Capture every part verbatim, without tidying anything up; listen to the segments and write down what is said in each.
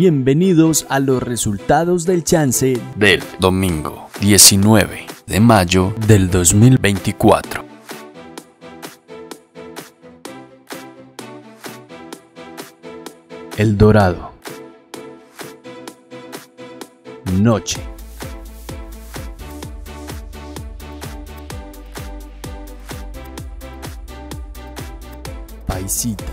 bienvenidos a los resultados del chance del domingo diecinueve de mayo del dos mil veinticuatro. El Dorado. Noche. Paisita.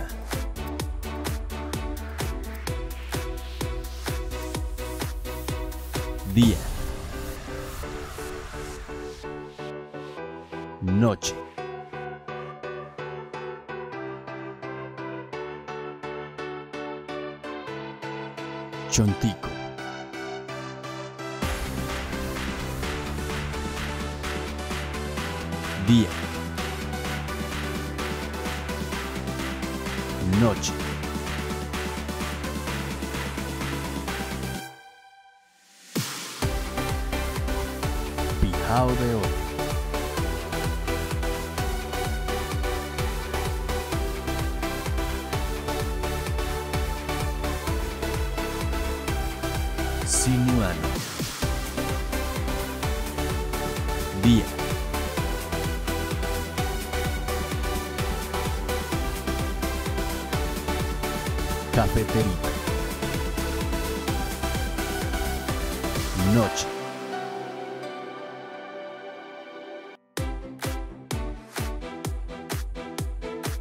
Día. Noche. Chontico. Día. Noche. Pijao de oro. Sinuano. Día. Cafeterita. Noche.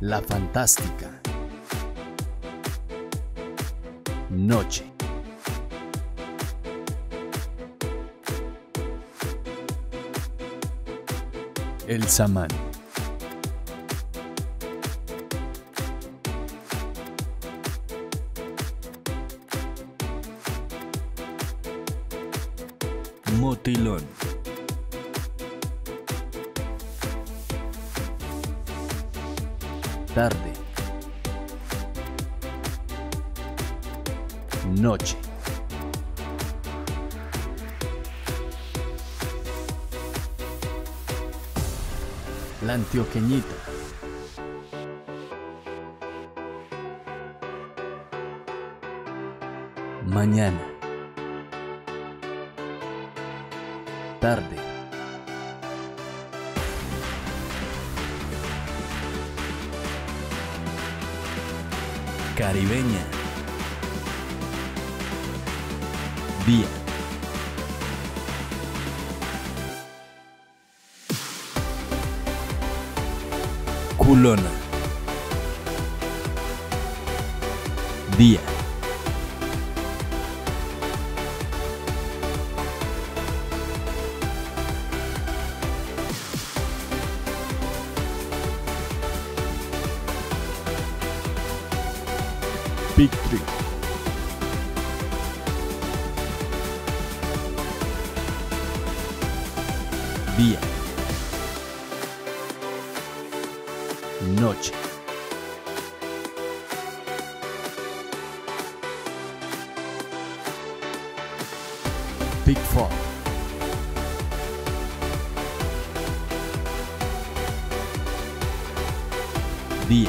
La Fantástica. Noche. El Samán. Motilón. Tarde. Noche. La Antioqueñita. Mañana. Tarde. Caribeña. Día. Culona. Día. Pick tres. Día. Noche. Pick cuatro. Día.